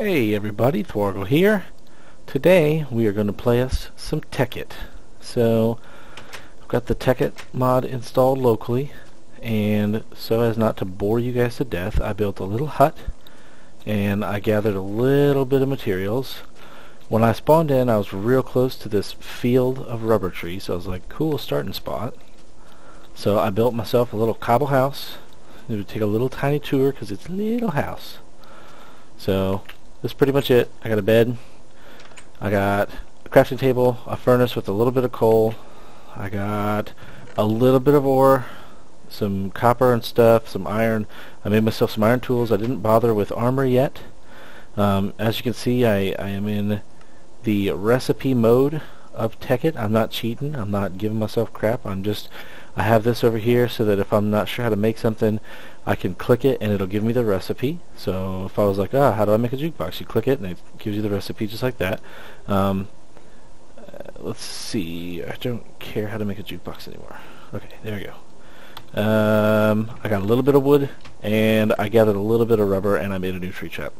Hey everybody, Thwargle here. Today we are going to play us some Tekkit. So I've got the Tekkit mod installed locally, and so as not to bore you guys to death, I built a little hut and I gathered a little bit of materials. When I spawned in, I was real close to this field of rubber trees, so I was like, cool starting spot. So I built myself a little cobble house. It would take a little tiny tour because it's a little house. So that's pretty much it. I got a bed, I got a crafting table, a furnace with a little bit of coal, I got a little bit of ore, some copper and stuff, some iron. I made myself some iron tools. I didn't bother with armor yet. As you can see, I am in the recipe mode of Tekkit. I'm not cheating, I'm not giving myself crap, I have this over here so that if I'm not sure how to make something, I can click it and it'll give me the recipe. So if I was like, how do I make a jukebox? You click it and it gives you the recipe just like that. Let's see, I don't care how to make a jukebox anymore. Okay, there we go. I got a little bit of wood and I gathered a little bit of rubber and I made a new tree trap.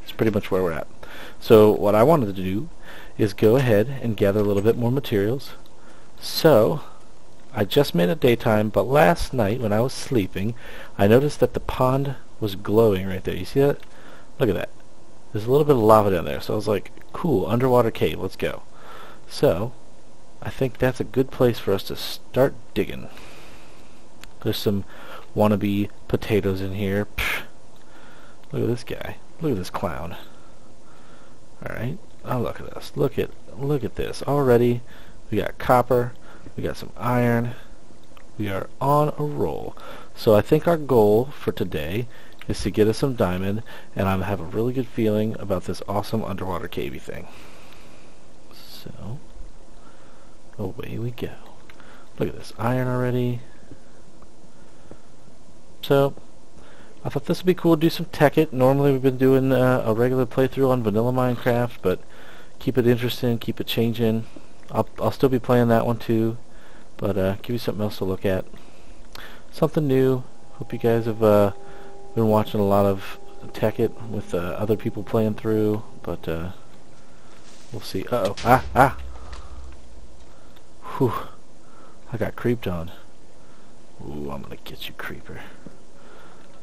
That's pretty much where we're at. So what I wanted to do is go ahead and gather a little bit more materials. So I just made it daytime, but last night when I was sleeping, I noticed that the pond was glowing right there. You see that? Look at that. There's a little bit of lava down there, so I was like, cool, underwater cave, let's go. So I think that's a good place for us to start digging. There's some wannabe potatoes in here. Pfft. Look at this guy. Look at this clown. Alright, oh look at this. Look at this. Already we got copper. We got some iron. We are on a roll. So I think our goal for today is to get us some diamond, and I have a really good feeling about this awesome underwater cavey thing. So away we go. Look at this iron already. So I thought this would be cool to do some Tekkit. Normally we've been doing a regular playthrough on vanilla Minecraft, but keep it interesting, keep it changing. I'll still be playing that one too, but give you something else to look at. Something new. Hope you guys have been watching a lot of Tekkit with other people playing through, but we'll see. Whew. I got creeped on. Ooh, I'm gonna get you, creeper.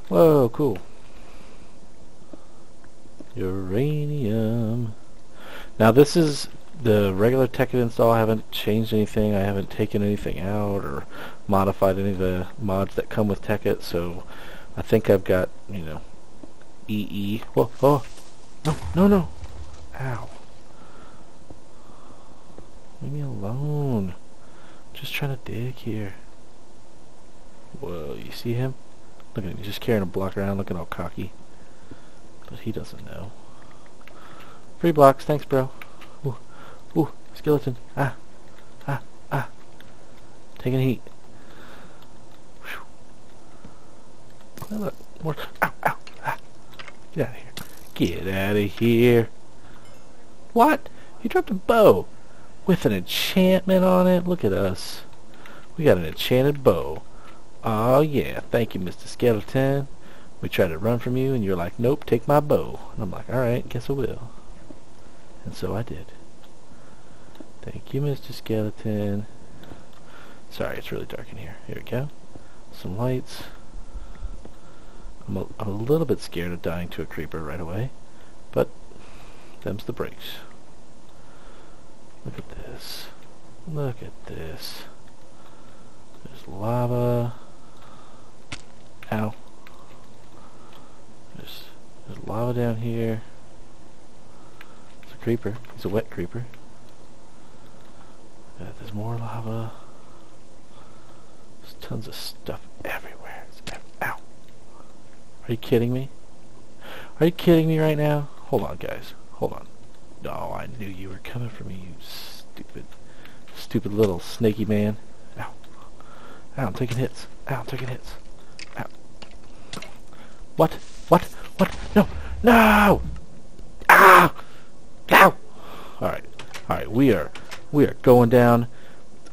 Whoa, cool. Uranium. Now this is the regular Tekkit install. I haven't changed anything, I haven't taken anything out or modified any of the mods that come with Tekkit, so I think I've got, you know, EE. Whoa, oh, no, ow. Leave me alone. I'm just trying to dig here. Whoa, you see him? Look at him, he's just carrying a block around looking all cocky. But he doesn't know. 3 blocks, thanks bro. Ooh, skeleton. Ah. Taking heat. Whew. Look, more. Ow, ah. Get out of here. What? He dropped a bow with an enchantment on it. Look at us. We got an enchanted bow. Oh yeah, thank you, Mr. Skeleton. We tried to run from you and you're like, nope, take my bow. And I'm like, alright, guess I will. And so I did. Thank you, Mr. Skeleton. Sorry, it's really dark in here. Here we go. Some lights. I'm a little bit scared of dying to a creeper right away, but them's the breaks. Look at this. Look at this. There's lava. Ow. There's lava down here. It's a creeper. He's a wet creeper. There's more lava. There's tons of stuff everywhere. Ow! Are you kidding me? Are you kidding me right now? Hold on, guys. Hold on. Oh, I knew you were coming for me, you stupid little snaky man. Ow! Ow! I'm taking hits. Ow! I'm taking hits. Ow! What? What? What? No! No! Ow! Ow! All right. All right. We are going down.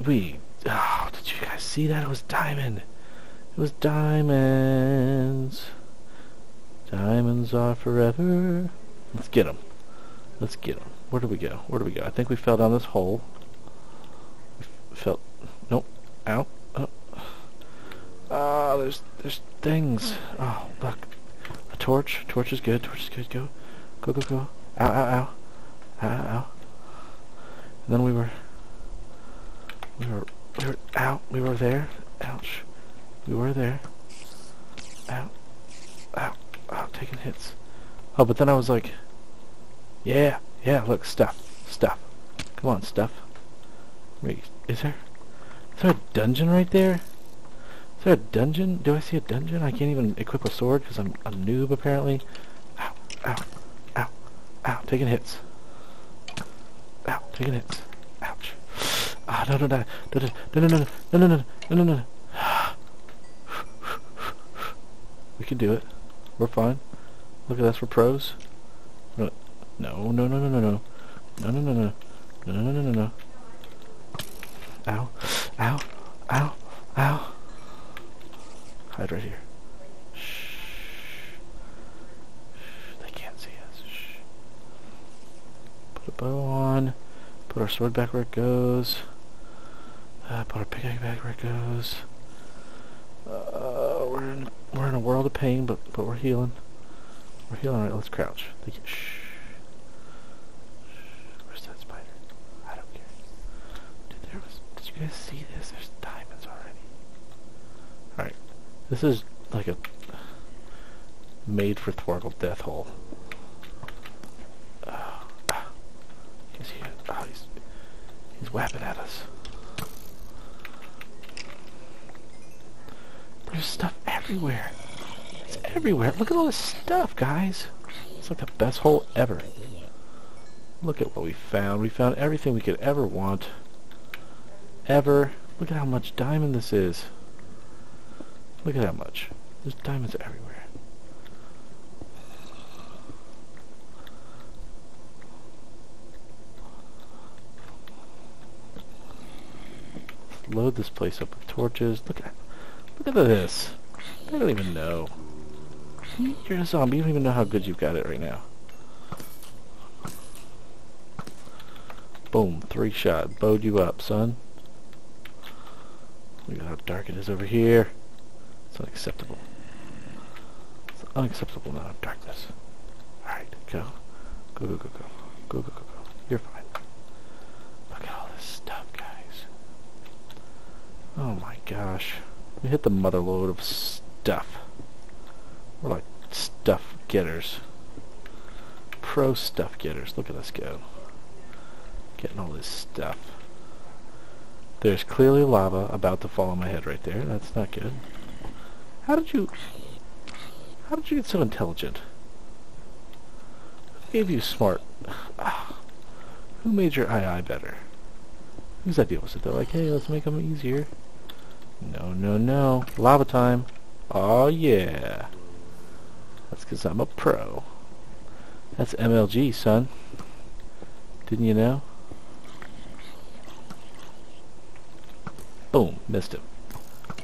Oh, did you guys see that? It was diamond. It was diamonds. Diamonds are forever. Let's get him. Let's get him. Where do we go? Where do we go? I think we fell down this hole. Nope. Ow. Oh. Ah, there's things. Oh, look. A torch. Torch is good. Torch is good. Go. Go, go, go. Ow, ow, ow. Ow, ow, ow. And then we were out. We were there. Ouch. We were there. Ow. Ow. Ow. Taking hits. Oh, but then I was like, yeah, yeah, look, stuff. Stuff. Come on, stuff. Wait, is there a dungeon right there? Is there a dungeon? Do I see a dungeon? I can't even equip a sword because I'm a noob apparently. Ow, ow, ow, ow, taking hits. Ow, taking hits. Ouch. Ah, no, no, no, no, no, no, no, no, no, no, no, no, no. We can do it. We're fine. Look at us, we're pros. No, no, no, no, no, no, no, no, no, no, no, no, no, no, no, no. Ow, ow, ow, ow. Hide right here. Shh. They can't see us. Shh. Put a bow on. Put our sword back where it goes. Put our pickaxe back where it goes. We're in a world of pain, but we're healing. We're healing. All right, let's crouch. Shh. Where's that spider? I don't care. Dude, there was. Did you guys see this? There's diamonds already. All right, this is like a made for Thwargle death hole. He's whapping at us. There's stuff everywhere. It's everywhere. Look at all this stuff, guys. It's like the best hole ever. Look at what we found. We found everything we could ever want. Ever. Look at how much diamond this is. Look at how much. There's diamonds everywhere. Let's load this place up with torches. Look at this. I don't even know. You're a zombie. You don't even know how good you've got it right now. Boom. 3 shot. Bowed you up, son. Look at how dark it is over here. It's unacceptable. It's unacceptable amount of darkness. Alright, go. Go, go, go, go. Go, go, go, go. You're fine. Look at all this stuff, guys. Oh my gosh. We hit the motherlode of stuff. We're like stuff getters. Pro stuff getters. Look at us go. Getting all this stuff. There's clearly lava about to fall on my head right there. That's not good. How did you get so intelligent? Who gave you smart? Who made your eye better? Whose idea was it though? Like, hey, let's make them easier. No, no, no. Lava time. Oh, yeah. That's because I'm a pro. That's MLG, son. Didn't you know? Boom. Missed him.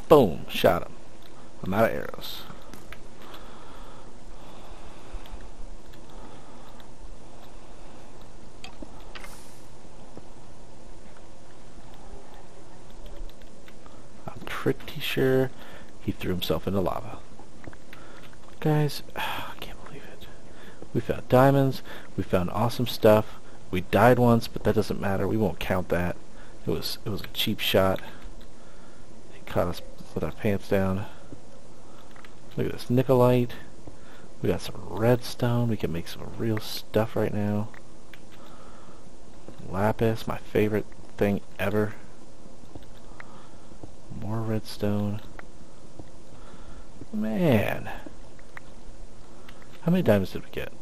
Boom. Shot him. I'm out of arrows. Pretty sure he threw himself into lava. Guys, I can't believe it. We found diamonds. We found awesome stuff. We died once, but that doesn't matter. We won't count that. It was a cheap shot. They caught us with our pants down. Look at this Nickelite. We got some redstone. We can make some real stuff right now. Lapis, my favorite thing ever. More redstone. Man. How many diamonds did we get?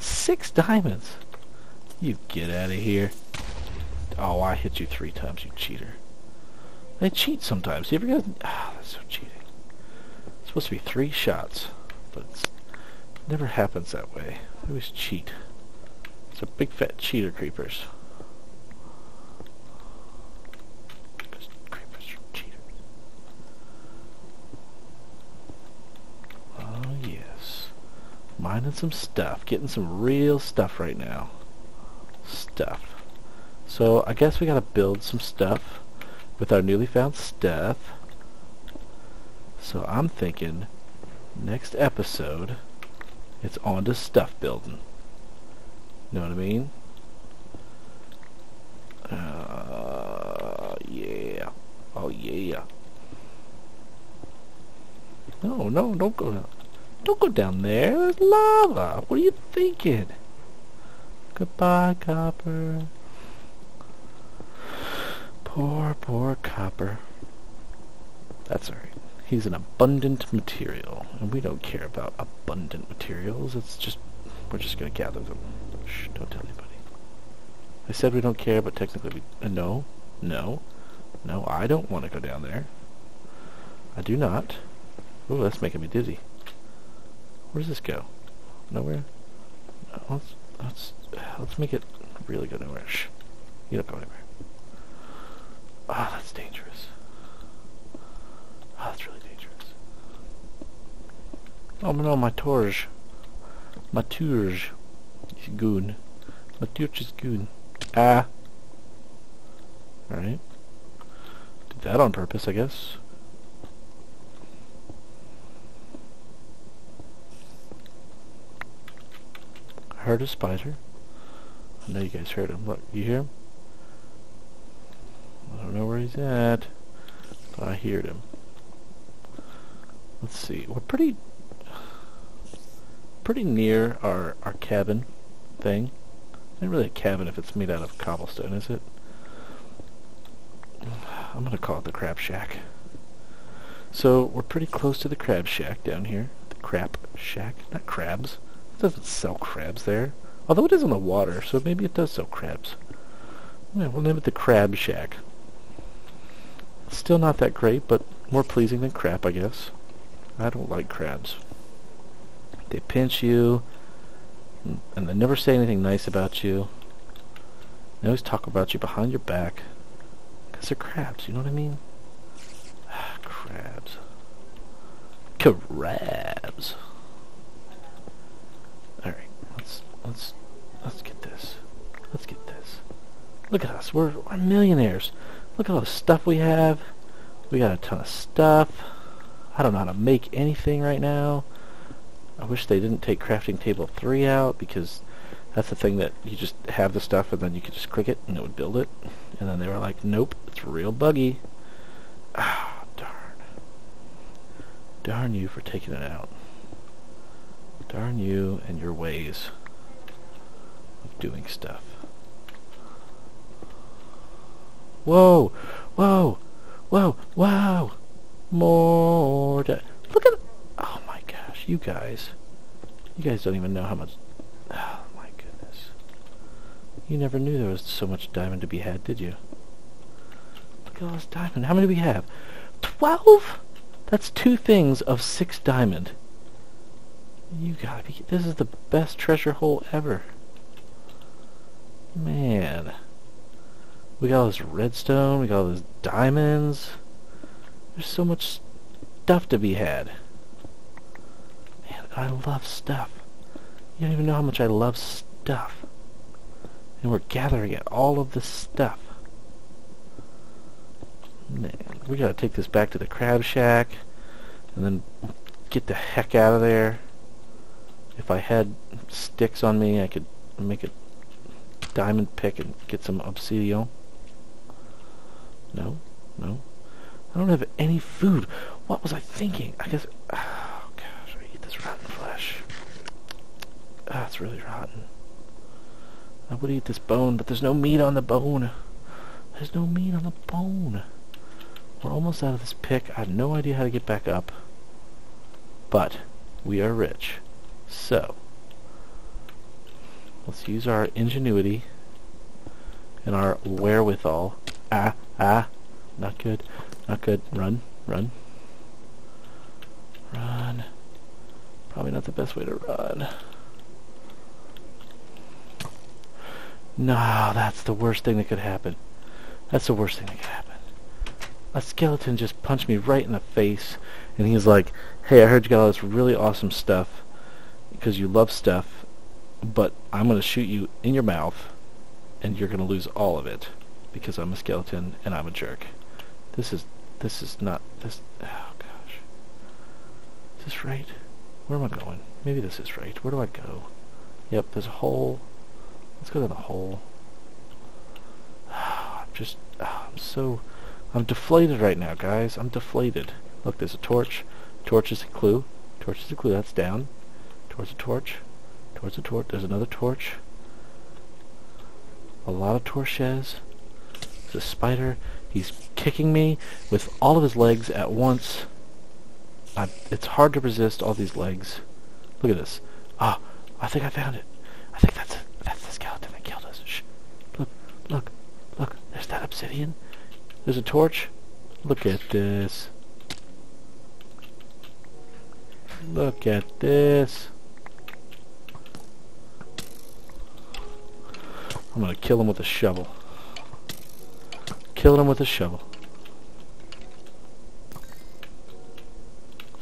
6 diamonds! You get out of here. Oh, I hit you 3 times, you cheater. They cheat sometimes. You ever get... Ah, that's so cheating. It's supposed to be 3 shots, but it never happens that way. They always cheat. It's a big fat cheater, creepers. Mining some stuff. Getting some real stuff right now. Stuff. So I guess we gotta build some stuff with our newly found stuff. So I'm thinking next episode it's on to stuff building. Know what I mean? Yeah. Oh yeah. No, don't go down there. There's lava. What are you thinking? Goodbye, copper. Poor copper. That's alright. He's an abundant material, and we don't care about abundant materials. It's just we're just gonna gather them. Shh, don't tell anybody. I said we don't care, but technically we no. I don't want to go down there. I do not. Ooh, that's making me dizzy. Where does this go? Nowhere. Let's make it really go nowhere. Shh, you don't go anywhere. Ah, that's dangerous. Ah, that's really dangerous. Oh no, my torch is gone. My torch is gone. Ah. All right. Did that on purpose, I guess. I heard a spider. I know you guys heard him. Look, you hear him? I don't know where he's at, but I heard him. Let's see. We're pretty near our cabin thing. Not really a cabin if it's made out of cobblestone, is it? I'm gonna call it the crab shack. So we're pretty close to the crab shack down here. The crab shack, not crabs. It doesn't sell crabs there. Although it is on the water, so maybe it does sell crabs. Yeah, we'll name it the Crab Shack. Still not that great, but more pleasing than crap, I guess. I don't like crabs. They pinch you, and they never say anything nice about you. They always talk about you behind your back. Because they're crabs, you know what I mean? Ah, crabs. Crabs. Alright, let's get this. Let's get this. Look at us, we're millionaires. Look at all the stuff we have. We got a ton of stuff. I don't know how to make anything right now. I wish they didn't take crafting table 3 out, because that's the thing that you just have the stuff and then you could just click it and it would build it. And then they were like, nope, it's real buggy. Ah, darn. Darn you for taking it out. Darn you and your ways of doing stuff. Whoa, whoa, whoa, wow! More. Look at. Oh my gosh, you guys. You guys don't even know how much. Oh my goodness. You never knew there was so much diamond to be had, did you? Look at all this diamond. How many do we have? 12? That's 2 things of 6 diamond. You gotta be. This is the best treasure hole ever. Man. We got all this redstone, we got all these diamonds. There's so much stuff to be had. Man, I love stuff. You don't even know how much I love stuff. And we're gathering at all of this stuff. Man, we gotta take this back to the crab shack and then get the heck out of there. If I had sticks on me, I could make a diamond pick and get some obsidian. No. I don't have any food. What was I thinking? I guess... Oh, gosh. I eat this rotten flesh. Ah, it's really rotten. I would eat this bone, but there's no meat on the bone. There's no meat on the bone. We're almost out of this pick. I have no idea how to get back up. But we are rich. So... let's use our ingenuity and our wherewithal. Not good. Not good. Run. Probably not the best way to run. No, that's the worst thing that could happen. A skeleton just punched me right in the face, and he's like, hey, I heard you got all this really awesome stuff. because you love stuff, but I'm going to shoot you in your mouth and you're going to lose all of it because I'm a skeleton and I'm a jerk. This is not this. Oh gosh, is this right? Where am I going? Maybe this is right. Where do I go? Yep, there's a hole. Let's go to the hole. I'm deflated right now, guys. I'm deflated. Look, there's a torch. Torch is a clue. Torch is a clue. That's down. Towards a torch. Towards a torch. There's another torch. A lot of torches. There's a spider. He's kicking me with all of his legs at once. It's hard to resist all these legs. Look at this. Ah, I think I found it. I think that's the skeleton that killed us. Shh. Look, look, look. There's that obsidian. There's a torch. Look at this. Look at this. I'm gonna kill him with a shovel. Killing him with a shovel.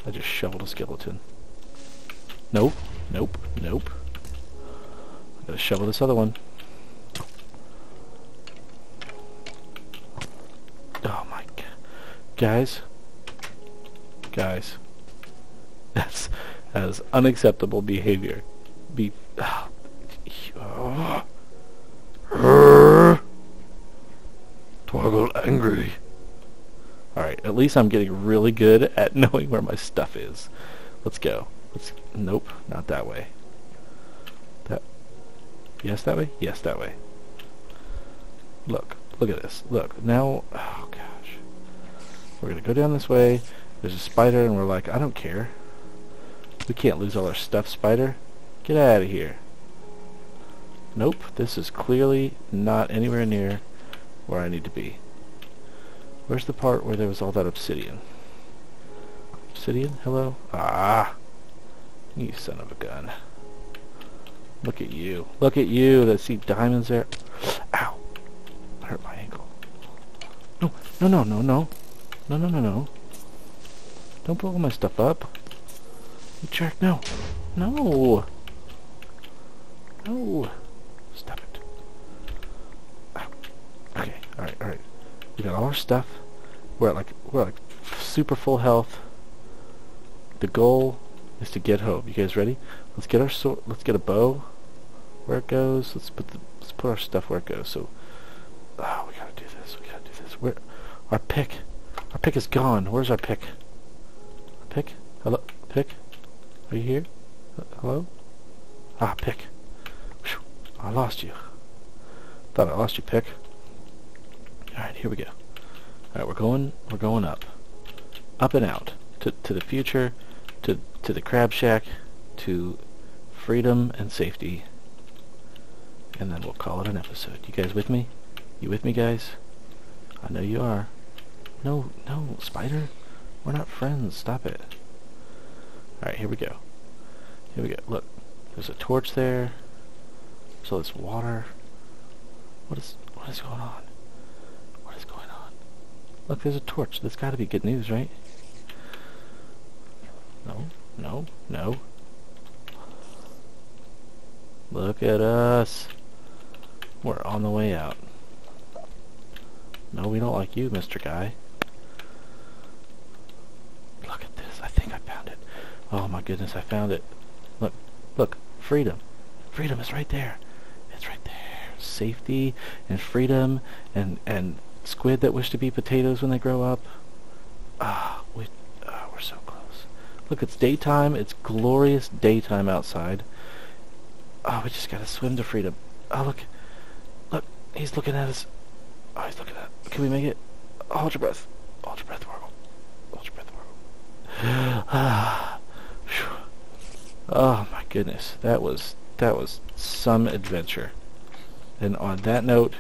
I just shoveled a skeleton. Nope, nope, nope. I'm gonna shovel this other one. Oh my god. Guys. Guys. That is unacceptable behavior. Thwargle angry. Alright, at least I'm getting really good at knowing where my stuff is. Let's go. Nope, not that way. Yes, that way? Yes, that way. Look. Look at this. Look. Now... Oh, gosh. We're gonna go down this way. There's a spider, and we're like, I don't care. We can't lose all our stuff, spider. Get out of here. Nope. This is clearly not anywhere near where I need to be. Where's the part where there was all that obsidian? Obsidian? Hello? Ah! You son of a gun. Look at you. Look at you. Let's see diamonds there. Ow! I hurt my ankle. No, no, no, no, no. No, no, no, no. Don't blow all my stuff up. You jerk. No. No. No. Stop it. Ow. Okay. Alright, alright. We got all our stuff. We're at like super full health. The goal is to get home. You guys ready? Let's get our sword. Let's get a bow. Where it goes. Let's put our stuff where it goes. So, oh, we gotta do this. We gotta do this. Where? Our pick. Our pick is gone. Where's our pick? Our pick? Hello? Pick? Are you here? Hello? Ah, pick. Whew. I lost you. Thought I lost you, pick. Alright, here we go. Alright, we're going up. Up and out. To the future. To the crab shack. To freedom and safety. And then we'll call it an episode. You guys with me? You with me, guys? I know you are. No, no, spider. We're not friends. Stop it. Alright, here we go. Here we go. Look. There's a torch there. So there's water. What is going on? What is going on? Look, there's a torch. That's gotta be good news, right? No, no, no. Look at us. We're on the way out. No, we don't like you, Mr. Guy. Look at this. I think I found it. Oh my goodness, I found it. Look, look. Freedom. Freedom is right there. It's right there. Safety and freedom and squid that wish to be potatoes when they grow up. Ah, we're so close. Look, it's daytime. It's glorious daytime outside. Oh, we just gotta swim to freedom. Oh, look. Look, he's looking at us. Oh, he's looking at us. Can we make it? Oh, hold your breath. Hold your breath, Thwargle. Hold your breath, Thwargle. Ah. Oh my goodness, that was some adventure. And on that note,